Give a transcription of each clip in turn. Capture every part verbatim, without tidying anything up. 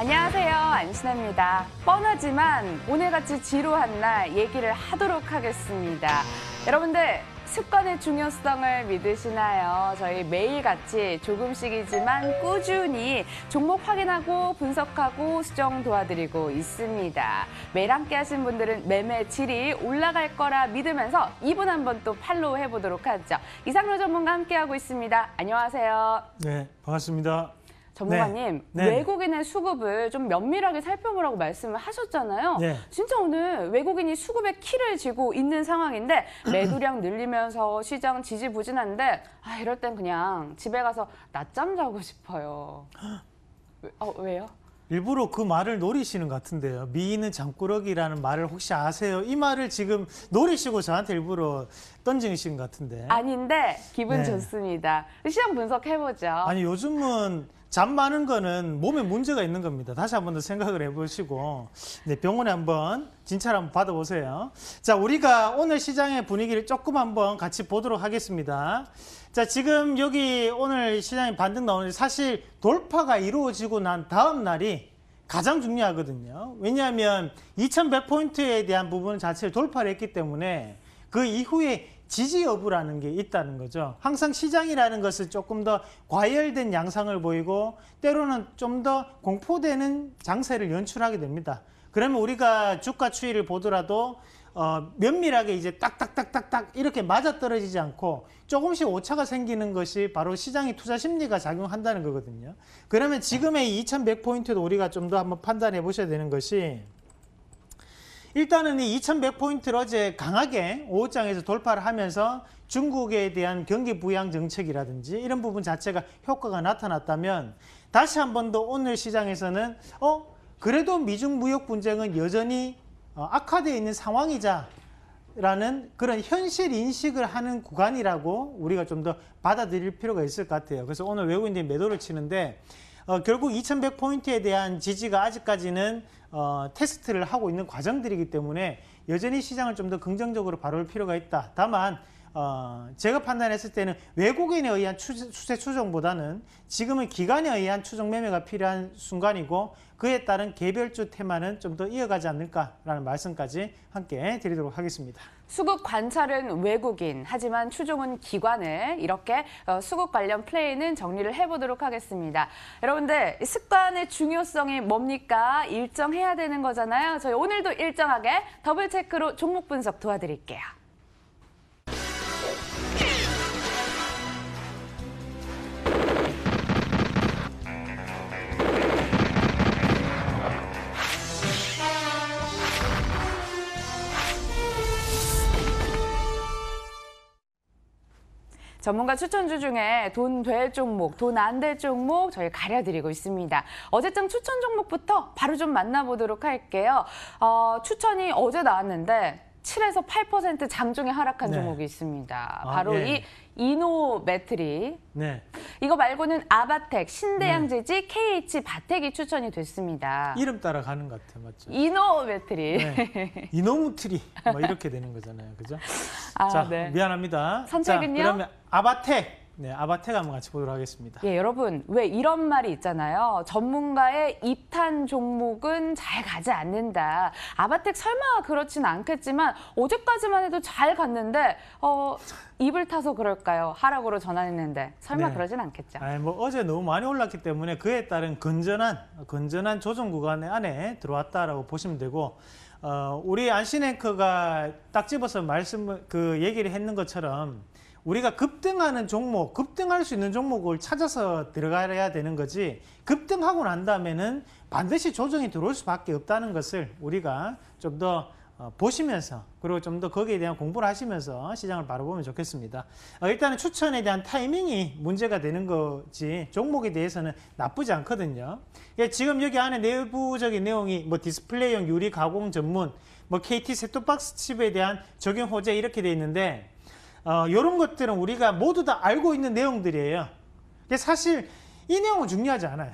안녕하세요, 안신혜입니다. 뻔하지만 오늘같이 지루한 날 얘기를 하도록 하겠습니다. 여러분들 습관의 중요성을 믿으시나요? 저희 매일같이 조금씩이지만 꾸준히 종목 확인하고 분석하고 수정 도와드리고 있습니다. 매일 함께 하신 분들은 매매 질이 올라갈 거라 믿으면서 이분 한번 또 팔로우 해보도록 하죠. 이상로 전문가 함께하고 있습니다. 안녕하세요. 네, 반갑습니다. 전문가님, 네. 네. 외국인의 수급을 좀 면밀하게 살펴보라고 말씀을 하셨잖아요. 네. 진짜 오늘 외국인이 수급의 키를 쥐고 있는 상황인데 매도량 늘리면서 시장 지지부진한데 아, 이럴 땐 그냥 집에 가서 낮잠 자고 싶어요. 어, 왜요? 일부러 그 말을 노리시는 것 같은데요. 미인은 잠꾸러기라는 말을 혹시 아세요? 이 말을 지금 노리시고 저한테 일부러 던지신 것 같은데. 아닌데 기분 네. 좋습니다. 시장 분석해보죠. 아니 요즘은 잠 많은 거는 몸에 문제가 있는 겁니다. 다시 한 번 더 생각을 해보시고 네, 병원에 한번 진찰 한번 받아보세요. 자, 우리가 오늘 시장의 분위기를 조금 한번 같이 보도록 하겠습니다. 자, 지금 여기 오늘 시장이 반등 나오는데 사실 돌파가 이루어지고 난 다음 날이 가장 중요하거든요. 왜냐하면 이천백 포인트에 대한 부분 자체를 돌파를 했기 때문에 그 이후에 지지 여부라는 게 있다는 거죠. 항상 시장이라는 것은 조금 더 과열된 양상을 보이고 때로는 좀 더 공포되는 장세를 연출하게 됩니다. 그러면 우리가 주가 추이를 보더라도 어, 면밀하게 이제 딱딱딱딱딱 이렇게 맞아떨어지지 않고 조금씩 오차가 생기는 것이 바로 시장의 투자 심리가 작용한다는 거거든요. 그러면 지금의 이천백 포인트도 우리가 좀 더 한번 판단해 보셔야 되는 것이 일단은 이 이천백 포인트를 어제 강하게 오후장에서 돌파를 하면서 중국에 대한 경기 부양 정책이라든지 이런 부분 자체가 효과가 나타났다면 다시 한 번 더 오늘 시장에서는 어 그래도 미중 무역 분쟁은 여전히 악화되어 있는 상황이자라는 그런 현실 인식을 하는 구간이라고 우리가 좀 더 받아들일 필요가 있을 것 같아요. 그래서 오늘 외국인들이 매도를 치는데 어, 결국 이천백 포인트에 대한 지지가 아직까지는 어, 테스트를 하고 있는 과정들이기 때문에 여전히 시장을 좀 더 긍정적으로 바라볼 필요가 있다. 다만 어, 제가 판단했을 때는 외국인에 의한 추세 추종보다는 지금은 기관에 의한 추종 매매가 필요한 순간이고 그에 따른 개별주 테마는 좀 더 이어가지 않을까라는 말씀까지 함께 드리도록 하겠습니다. 수급 관찰은 외국인, 하지만 추종은 기관을 이렇게 수급 관련 플레이는 정리를 해보도록 하겠습니다. 여러분들 습관의 중요성이 뭡니까? 일정해야 되는 거잖아요. 저희 오늘도 일정하게 더블체크로 종목 분석 도와드릴게요. 전문가 추천주 중에 돈 될 종목, 돈 안 될 종목 저희 가려드리고 있습니다. 어제장 추천 종목부터 바로 좀 만나보도록 할게요. 어, 추천이 어제 나왔는데 칠에서 팔 퍼센트 장중에 하락한 네. 종목이 있습니다. 바로 아, 네. 이 이노메트리. 네. 이거 말고는 아바텍, 신대양제지, 네. 케이에이치 바텍이 추천이 됐습니다. 이름 따라 가는 것 같아요. 맞죠? 이노메트리. 네. 이노무트리. 뭐 이렇게 되는 거잖아요. 그죠? 아, 자, 네. 미안합니다. 선택은요? 자, 그러면 아바텍. 네, 아바텍 한번 같이 보도록 하겠습니다. 예, 여러분 왜 이런 말이 있잖아요. 전문가의 입탄 종목은 잘 가지 않는다. 아바텍 설마 그렇진 않겠지만 어제까지만 해도 잘 갔는데 어, 입을 타서 그럴까요? 하락으로 전환했는데 설마 네. 그러진 않겠죠. 아니, 뭐 어제 너무 많이 올랐기 때문에 그에 따른 건전한 건전한 조정 구간 안에 들어왔다라고 보시면 되고 어, 우리 안신 앵커가 딱 집어서 말씀 그 얘기를 했는 것처럼. 우리가 급등하는 종목, 급등할 수 있는 종목을 찾아서 들어가야 되는 거지 급등하고 난 다음에는 반드시 조정이 들어올 수밖에 없다는 것을 우리가 좀 더 보시면서 그리고 좀 더 거기에 대한 공부를 하시면서 시장을 바라보면 좋겠습니다. 일단은 추천에 대한 타이밍이 문제가 되는 거지 종목에 대해서는 나쁘지 않거든요. 지금 여기 안에 내부적인 내용이 뭐 디스플레이형 유리 가공 전문, 뭐 케이티 셋톱박스 칩에 대한 적용 호재 이렇게 돼 있는데 어, 이런 것들은 우리가 모두 다 알고 있는 내용들이에요. 근데 사실 이 내용은 중요하지 않아요.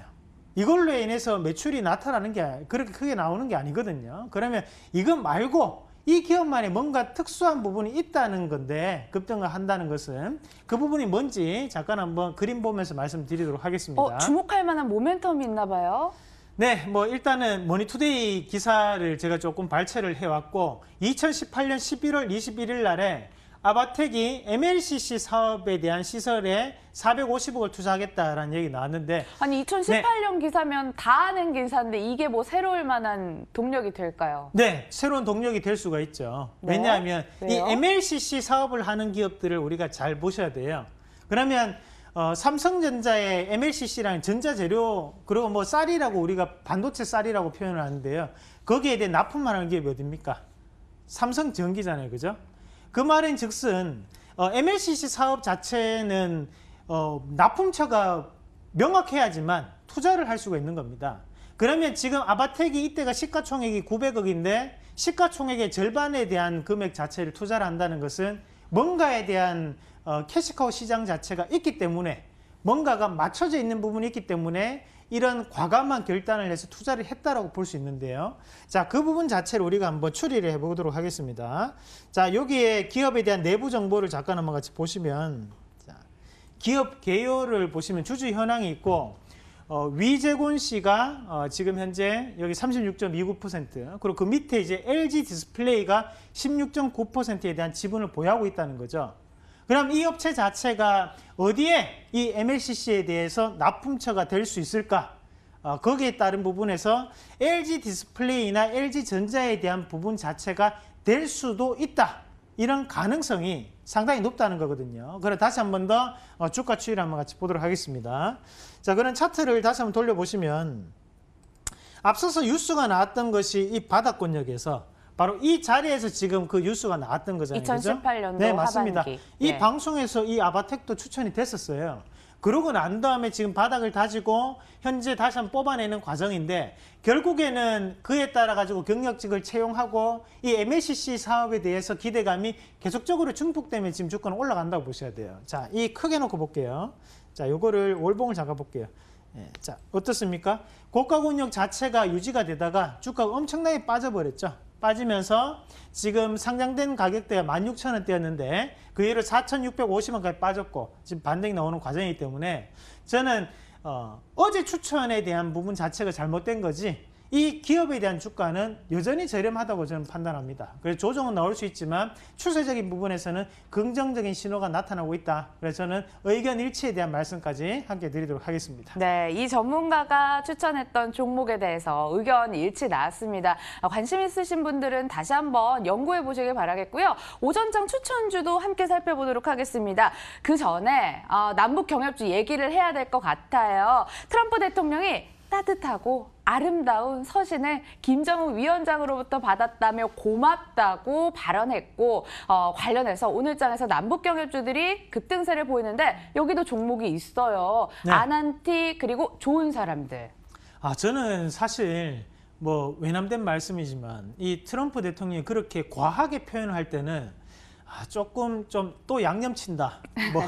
이걸로 인해서 매출이 나타나는 게 그렇게 크게 나오는 게 아니거든요. 그러면 이거 말고 이 기업만의 뭔가 특수한 부분이 있다는 건데 급등을 한다는 것은 그 부분이 뭔지 잠깐 한번 그림 보면서 말씀드리도록 하겠습니다. 어, 주목할 만한 모멘텀이 있나 봐요. 네, 뭐 일단은 머니투데이 기사를 제가 조금 발췌를 해왔고, 이천십팔 년 십일월 이십일일 날에 아바텍이 엠엘씨씨 사업에 대한 시설에 사백오십억을 투자하겠다라는 얘기 나왔는데, 아니 이천십팔 년 네. 기사면 다 아는 기사인데 이게 뭐 새로울 만한 동력이 될까요? 네, 새로운 동력이 될 수가 있죠. 네? 왜냐하면 왜요? 이 엠엘씨씨 사업을 하는 기업들을 우리가 잘 보셔야 돼요. 그러면 어, 삼성전자의 엠엘씨씨라는 전자재료, 그리고 뭐 쌀이라고 우리가 반도체 쌀이라고 표현을 하는데요. 거기에 대해 납품하는 기업이 어딥니까? 삼성전기잖아요, 그죠? 그 말인 즉슨 어, 엠엘씨씨 사업 자체는 어, 납품처가 명확해야지만 투자를 할 수가 있는 겁니다. 그러면 지금 아바텍이 이때가 시가총액이 구백억인데 시가총액의 절반에 대한 금액 자체를 투자를 한다는 것은 뭔가에 대한 어, 캐시카우 시장 자체가 있기 때문에, 뭔가가 맞춰져 있는 부분이 있기 때문에 이런 과감한 결단을 해서 투자를 했다라고 볼 수 있는데요. 자, 그 부분 자체를 우리가 한번 추리를 해보도록 하겠습니다. 자, 여기에 기업에 대한 내부 정보를 잠깐 한번 같이 보시면, 자, 기업 개요를 보시면 주주 현황이 있고, 어, 위재곤 씨가 어, 지금 현재 여기 삼십육 점 이구 퍼센트, 그리고 그 밑에 이제 엘지 디스플레이가 십육 점 구 퍼센트에 대한 지분을 보유하고 있다는 거죠. 그럼 이 업체 자체가 어디에 이 엠엘씨씨에 대해서 납품처가 될 수 있을까? 어, 거기에 따른 부분에서 엘지 디스플레이나 엘지 전자에 대한 부분 자체가 될 수도 있다. 이런 가능성이 상당히 높다는 거거든요. 그럼 다시 한 번 더 주가 추이를 한번 같이 보도록 하겠습니다. 자, 그런 차트를 다시 한번 돌려보시면, 앞서서 뉴스가 나왔던 것이 이 바닥권역에서 바로 이 자리에서 지금 그 뉴스가 나왔던 거잖아요. 이천십팔 년도 네, 맞습니다. 하반기. 이 네. 방송에서 이 아바텍도 추천이 됐었어요. 그러고 난 다음에 지금 바닥을 다지고 현재 다시 한번 뽑아내는 과정인데, 결국에는 그에 따라 가지고 경력직을 채용하고 이 엠엘씨씨 사업에 대해서 기대감이 계속적으로 증폭되면 지금 주가는 올라간다고 보셔야 돼요. 자, 이 크게 놓고 볼게요. 자, 요거를 월봉을 잡아 볼게요. 예, 자, 어떻습니까? 고가 권역 자체가 유지가 되다가 주가가 엄청나게 빠져버렸죠. 빠지면서 지금 상장된 가격대가 만 육천 원대였는데 그 이후로 사천육백오십 원까지 빠졌고 지금 반등이 나오는 과정이기 때문에, 저는 어, 어제 추천에 대한 부분 자체가 잘못된 거지 이 기업에 대한 주가는 여전히 저렴하다고 저는 판단합니다. 그래서 조정은 나올 수 있지만 추세적인 부분에서는 긍정적인 신호가 나타나고 있다. 그래서 저는 의견 일치에 대한 말씀까지 함께 드리도록 하겠습니다. 네, 이 전문가가 추천했던 종목에 대해서 의견 일치 나왔습니다. 관심 있으신 분들은 다시 한번 연구해 보시길 바라겠고요. 오전장 추천주도 함께 살펴보도록 하겠습니다. 그 전에 어, 남북 경협주 얘기를 해야 될 것 같아요. 트럼프 대통령이 따뜻하고 아름다운 서신을 김정은 위원장으로부터 받았다며 고맙다고 발언했고, 어, 관련해서 오늘장에서 남북경협주들이 급등세를 보이는데 여기도 종목이 있어요. 네. 아난티 그리고 좋은 사람들. 아, 저는 사실 뭐 외람된 말씀이지만 이 트럼프 대통령이 그렇게 과하게 표현을 할 때는 아, 조금 좀 또 양념친다 뭐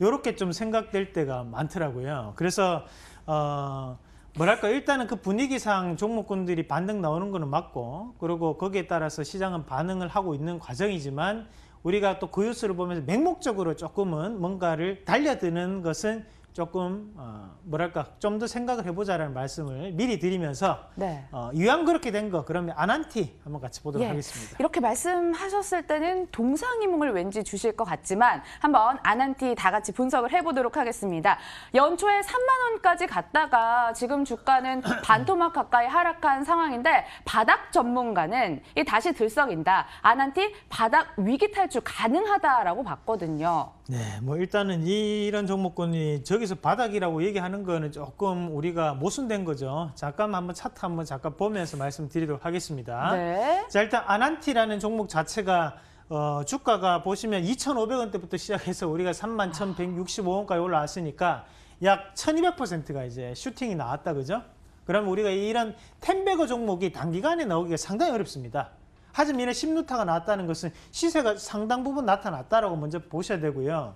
이렇게 좀 생각될 때가 많더라고요. 그래서 어. 뭐랄까, 일단은 그 분위기상 종목군들이 반등 나오는 거는 맞고, 그리고 거기에 따라서 시장은 반응을 하고 있는 과정이지만, 우리가 또 그 뉴스를 보면서 맹목적으로 조금은 뭔가를 달려드는 것은 조금 어, 뭐랄까 좀 더 생각을 해보자라는 말씀을 미리 드리면서, 네. 어, 이왕 그렇게 된 거 그러면 아난티 한번 같이 보도록 예. 하겠습니다. 이렇게 말씀하셨을 때는 동상이몽을 왠지 주실 것 같지만 한번 아난티 다 같이 분석을 해보도록 하겠습니다. 연초에 삼만 원까지 갔다가 지금 주가는 반토막 가까이 하락한 상황인데, 바닥 전문가는 이 다시 들썩인다. 아난티 바닥 위기 탈출 가능하다라고 봤거든요. 네, 뭐 일단은 이런 종목군이 저기서 바닥이라고 얘기하는 거는 조금 우리가 모순된 거죠. 잠깐 한번 차트 한번 잠깐 보면서 말씀드리도록 하겠습니다. 네. 자, 일단 아난티라는 종목 자체가 어, 주가가 보시면 이천오백 원대부터 시작해서 우리가 삼만 천백육십오 원까지 올라왔으니까 약 천이백 퍼센트가 이제 슈팅이 나왔다, 그죠? 그럼 우리가 이런 텐베거 종목이 단기간에 나오기가 상당히 어렵습니다. 하지만 이런 십루타가 나왔다는 것은 시세가 상당 부분 나타났다라고 먼저 보셔야 되고요.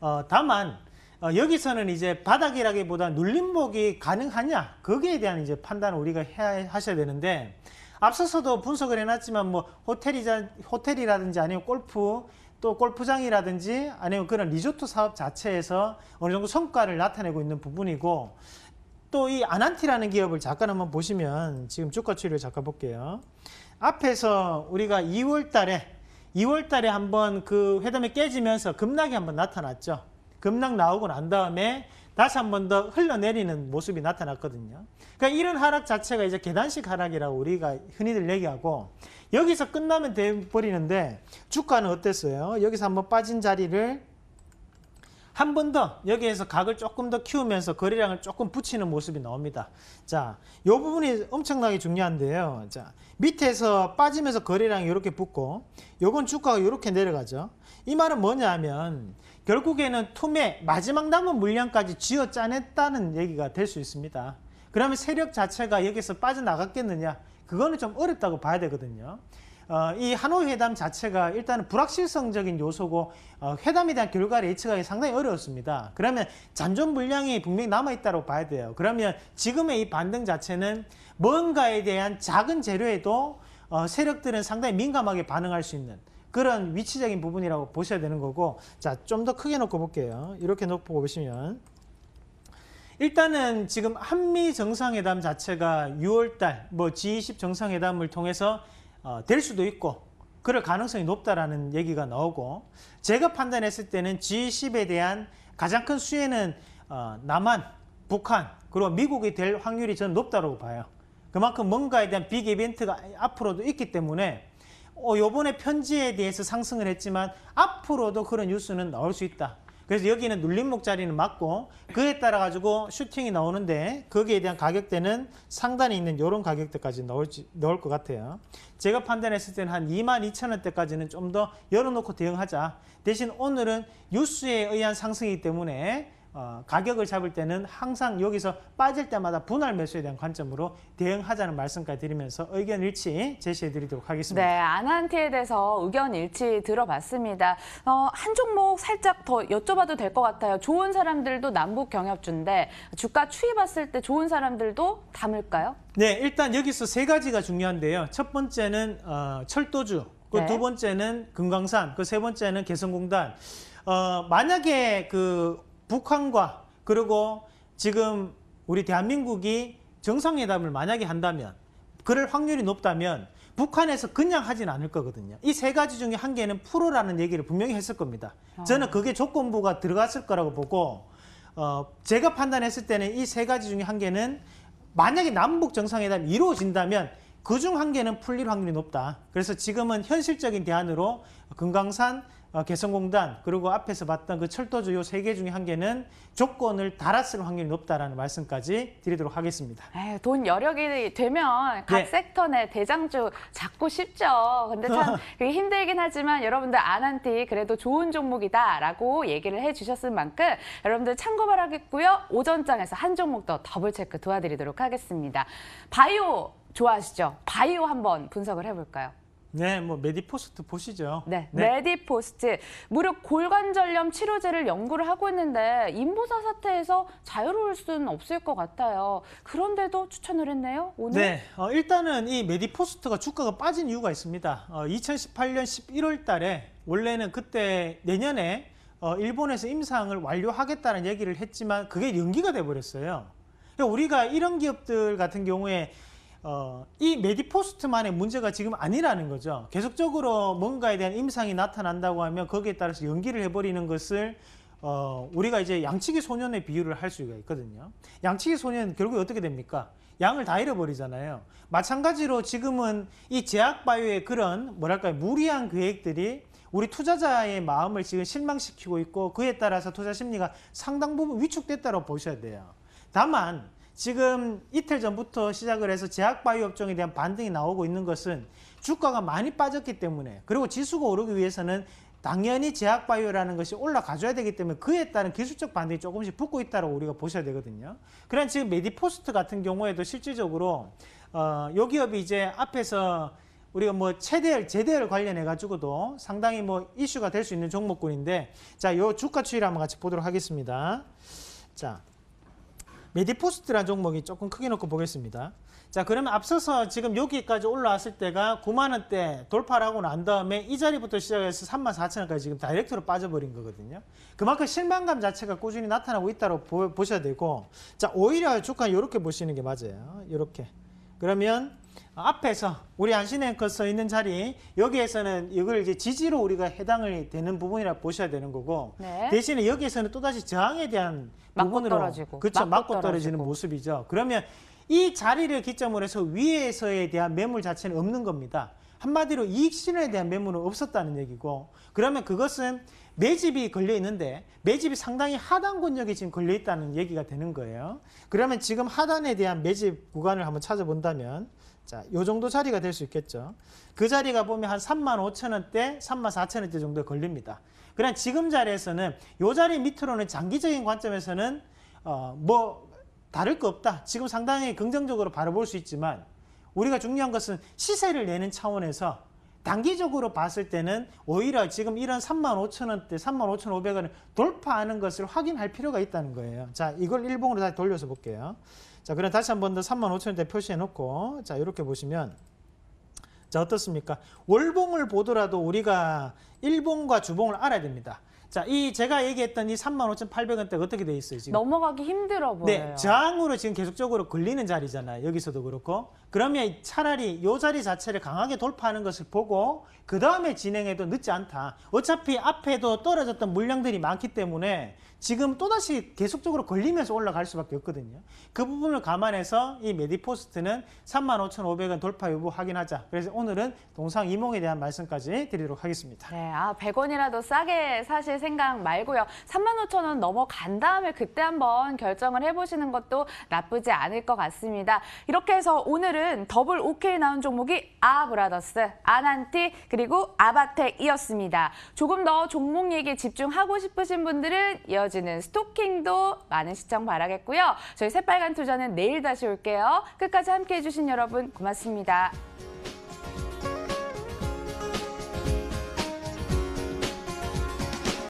어, 다만 어, 여기서는 이제 바닥이라기보다 눌림목이 가능하냐, 거기에 대한 이제 판단을 우리가 해야, 하셔야 되는데, 앞서서도 분석을 해놨지만 뭐 호텔이자, 호텔이라든지 아니면 골프, 또 골프장이라든지 아니면 그런 리조트 사업 자체에서 어느 정도 성과를 나타내고 있는 부분이고, 또 이 아난티라는 기업을 잠깐 한번 보시면, 지금 주가 추이를 잠깐 볼게요. 앞에서 우리가 이월 달에, 이월 달에 한번 그 회담이 깨지면서 급락이 한번 나타났죠. 급락 나오고 난 다음에 다시 한번 더 흘러내리는 모습이 나타났거든요. 그러니까 이런 하락 자체가 이제 계단식 하락이라고 우리가 흔히들 얘기하고, 여기서 끝나면 돼버리는데, 주가는 어땠어요? 여기서 한번 빠진 자리를 한 번 더 여기에서 각을 조금 더 키우면서 거래량을 조금 붙이는 모습이 나옵니다. 자, 이 부분이 엄청나게 중요한데요. 자, 밑에서 빠지면서 거래량이 이렇게 붙고, 요건 주가가 이렇게 내려가죠. 이 말은 뭐냐 하면, 결국에는 투매 마지막 남은 물량까지 쥐어 짜냈다는 얘기가 될 수 있습니다. 그러면 세력 자체가 여기서 빠져나갔겠느냐? 그거는 좀 어렵다고 봐야 되거든요. 어, 이 하노이 회담 자체가 일단은 불확실성적인 요소고, 어, 회담에 대한 결과를 예측하기 상당히 어려웠습니다. 그러면 잔존 물량이 분명히 남아있다고 봐야 돼요. 그러면 지금의 이 반등 자체는 뭔가에 대한 작은 재료에도 어, 세력들은 상당히 민감하게 반응할 수 있는 그런 위치적인 부분이라고 보셔야 되는 거고, 자, 좀 더 크게 놓고 볼게요. 이렇게 놓고 보시면, 일단은 지금 한미 정상회담 자체가 유월 달 뭐 지 이십 정상회담을 통해서 어, 될 수도 있고 그럴 가능성이 높다라는 얘기가 나오고, 제가 판단했을 때는 지 이십에 대한 가장 큰 수혜는 어, 남한, 북한 그리고 미국이 될 확률이 저는 높다고 봐요. 그만큼 뭔가에 대한 빅 이벤트가 앞으로도 있기 때문에 어, 요번에 편지에 대해서 상승을 했지만 앞으로도 그런 뉴스는 나올 수 있다. 그래서 여기는 눌림목 자리는 맞고, 그에 따라 가지고 슈팅이 나오는데 거기에 대한 가격대는 상단에 있는 이런 가격대까지 나올지, 나올 것 같아요. 제가 판단했을 때는 한 이만 이천 원대까지는 좀 더 열어놓고 대응하자. 대신 오늘은 뉴스에 의한 상승이기 때문에 어, 가격을 잡을 때는 항상 여기서 빠질 때마다 분할 매수에 대한 관점으로 대응하자는 말씀까지 드리면서 의견 일치 제시해 드리도록 하겠습니다. 네, 아난티에 대해서 의견 일치 들어봤습니다. 어, 한 종목 살짝 더 여쭤봐도 될 것 같아요. 좋은 사람들도 남북 경협주인데 주가 추이 봤을 때 좋은 사람들도 담을까요? 네, 일단 여기서 세 가지가 중요한데요. 첫 번째는 어, 철도주, 그 네. 두 번째는 금강산, 그 세 번째는 개성공단. 어, 만약에 그 북한과 그리고 지금 우리 대한민국이 정상회담을 만약에 한다면, 그럴 확률이 높다면 북한에서 그냥 하진 않을 거거든요. 이 세 가지 중에 한 개는 풀어라는 얘기를 분명히 했을 겁니다. 저는 그게 조건부가 들어갔을 거라고 보고, 어, 제가 판단했을 때는 이 세 가지 중에 한 개는 만약에 남북 정상회담이 이루어진다면 그중 한 개는 풀릴 확률이 높다. 그래서 지금은 현실적인 대안으로 금강산, 어, 개성공단 그리고 앞에서 봤던 그 철도주 요 세 개 중에 한 개는 조건을 달았을 확률이 높다라는 말씀까지 드리도록 하겠습니다. 에이, 돈 여력이 되면 각 네. 섹터 내 대장주 잡고 싶죠. 근데 참 그게 힘들긴 하지만 여러분들 아난티 그래도 좋은 종목이다라고 얘기를 해주셨을 만큼 여러분들 참고 바라겠고요. 오전장에서 한 종목 더 더블 체크 도와드리도록 하겠습니다. 바이오 좋아하시죠? 바이오 한번 분석을 해볼까요? 네, 뭐 메디포스트 보시죠. 네, 네, 메디포스트. 무릎 골관절염 치료제를 연구를 하고 있는데 인보사 사태에서 자유로울 수는 없을 것 같아요. 그런데도 추천을 했네요, 오늘? 네, 어, 일단은 이 메디포스트가 주가가 빠진 이유가 있습니다. 어, 이천십팔 년 십일월 달에 원래는 그때 내년에 어, 일본에서 임상을 완료하겠다는 얘기를 했지만 그게 연기가 돼버렸어요. 그러니까 우리가 이런 기업들 같은 경우에 어, 이 메디포스트만의 문제가 지금 아니라는 거죠. 계속적으로 뭔가에 대한 임상이 나타난다고 하면 거기에 따라서 연기를 해버리는 것을 어, 우리가 이제 양치기 소년의 비유를 할 수가 있거든요. 양치기 소년은 결국에 어떻게 됩니까? 양을 다 잃어버리잖아요. 마찬가지로 지금은 이 제약바이오의 그런 뭐랄까요, 무리한 계획들이 우리 투자자의 마음을 지금 실망시키고 있고, 그에 따라서 투자 심리가 상당 부분 위축됐다고 보셔야 돼요. 다만 지금 이틀 전부터 시작을 해서 제약바이오 업종에 대한 반등이 나오고 있는 것은 주가가 많이 빠졌기 때문에, 그리고 지수가 오르기 위해서는 당연히 제약바이오라는 것이 올라가줘야 되기 때문에 그에 따른 기술적 반등이 조금씩 붙고 있다고 우리가 보셔야 되거든요. 그러나 지금 메디포스트 같은 경우에도 실질적으로 어, 요 기업이 이제 앞에서 우리가 뭐 최대열, 재대열 관련해 가지고도 상당히 뭐 이슈가 될 수 있는 종목군인데, 자, 요 주가 추이를 한번 같이 보도록 하겠습니다. 자. 메디포스트라는 종목이 조금 크게 놓고 보겠습니다. 자, 그러면 앞서서 지금 여기까지 올라왔을 때가 구만 원대 돌파를 하고 난 다음에 이 자리부터 시작해서 삼만 사천 원까지 지금 다이렉트로 빠져버린 거거든요. 그만큼 실망감 자체가 꾸준히 나타나고 있다고 보, 보셔야 되고, 자, 오히려 주가 이렇게 보시는 게 맞아요. 이렇게. 그러면 앞에서 우리 안신 앵커 써 있는 자리, 여기에서는 이걸 이제 지지로 우리가 해당을 되는 부분이라 보셔야 되는 거고, 네. 대신에 여기에서는 또다시 저항에 대한 맞고 부분으로 떨어지고, 그렇죠, 맞고, 맞고 떨어지고. 떨어지는 모습이죠. 그러면 이 자리를 기점으로 해서 위에서에 대한 매물 자체는 없는 겁니다. 한마디로 이익 실현에 대한 매물은 없었다는 얘기고, 그러면 그것은 매집이 걸려 있는데 매집이 상당히 하단 권역에 지금 걸려 있다는 얘기가 되는 거예요. 그러면 지금 하단에 대한 매집 구간을 한번 찾아본다면, 자, 요 정도 자리가 될 수 있겠죠. 그 자리가 보면 한 삼만 오천 원대, 삼만 사천 원대 정도에 걸립니다. 그러나 지금 자리에서는 요 자리 밑으로는 장기적인 관점에서는 어, 뭐 다를 거 없다. 지금 상당히 긍정적으로 바라볼 수 있지만, 우리가 중요한 것은 시세를 내는 차원에서 단기적으로 봤을 때는 오히려 지금 이런 삼만 오천 원대, 삼만 오천오백 원을 돌파하는 것을 확인할 필요가 있다는 거예요. 자, 이걸 일봉으로 다시 돌려서 볼게요. 자, 그럼 다시 한 번 더 삼만 오천 원대 표시해놓고, 자, 이렇게 보시면, 자, 어떻습니까? 월봉을 보더라도 우리가 일봉과 주봉을 알아야 됩니다. 자, 이 제가 얘기했던 이 삼만 오천팔백 원대가 어떻게 돼 있어요, 지금? 넘어가기 힘들어 보여요. 네, 저항으로 지금 계속적으로 걸리는 자리잖아요. 여기서도 그렇고. 그러면 차라리 이 자리 자체를 강하게 돌파하는 것을 보고 그 다음에 진행해도 늦지 않다. 어차피 앞에도 떨어졌던 물량들이 많기 때문에 지금 또다시 계속적으로 걸리면서 올라갈 수밖에 없거든요. 그 부분을 감안해서 이 메디포스트는 삼만 오천오백 원 돌파 여부 확인하자. 그래서 오늘은 동상 이몽에 대한 말씀까지 드리도록 하겠습니다. 네, 아, 백 원이라도 싸게 사실 생각 말고요. 삼만 오천 원 넘어간 다음에 그때 한번 결정을 해보시는 것도 나쁘지 않을 것 같습니다. 이렇게 해서 오늘은 더블 오케이 나온 종목이 아브라더스, 아난티, 그리고 아바텍이었습니다. 조금 더 종목 얘기 집중하고 싶으신 분들은 이어지는 스토킹도 많은 시청 바라겠고요. 저희 새빨간 투자는 내일 다시 올게요. 끝까지 함께해 주신 여러분 고맙습니다.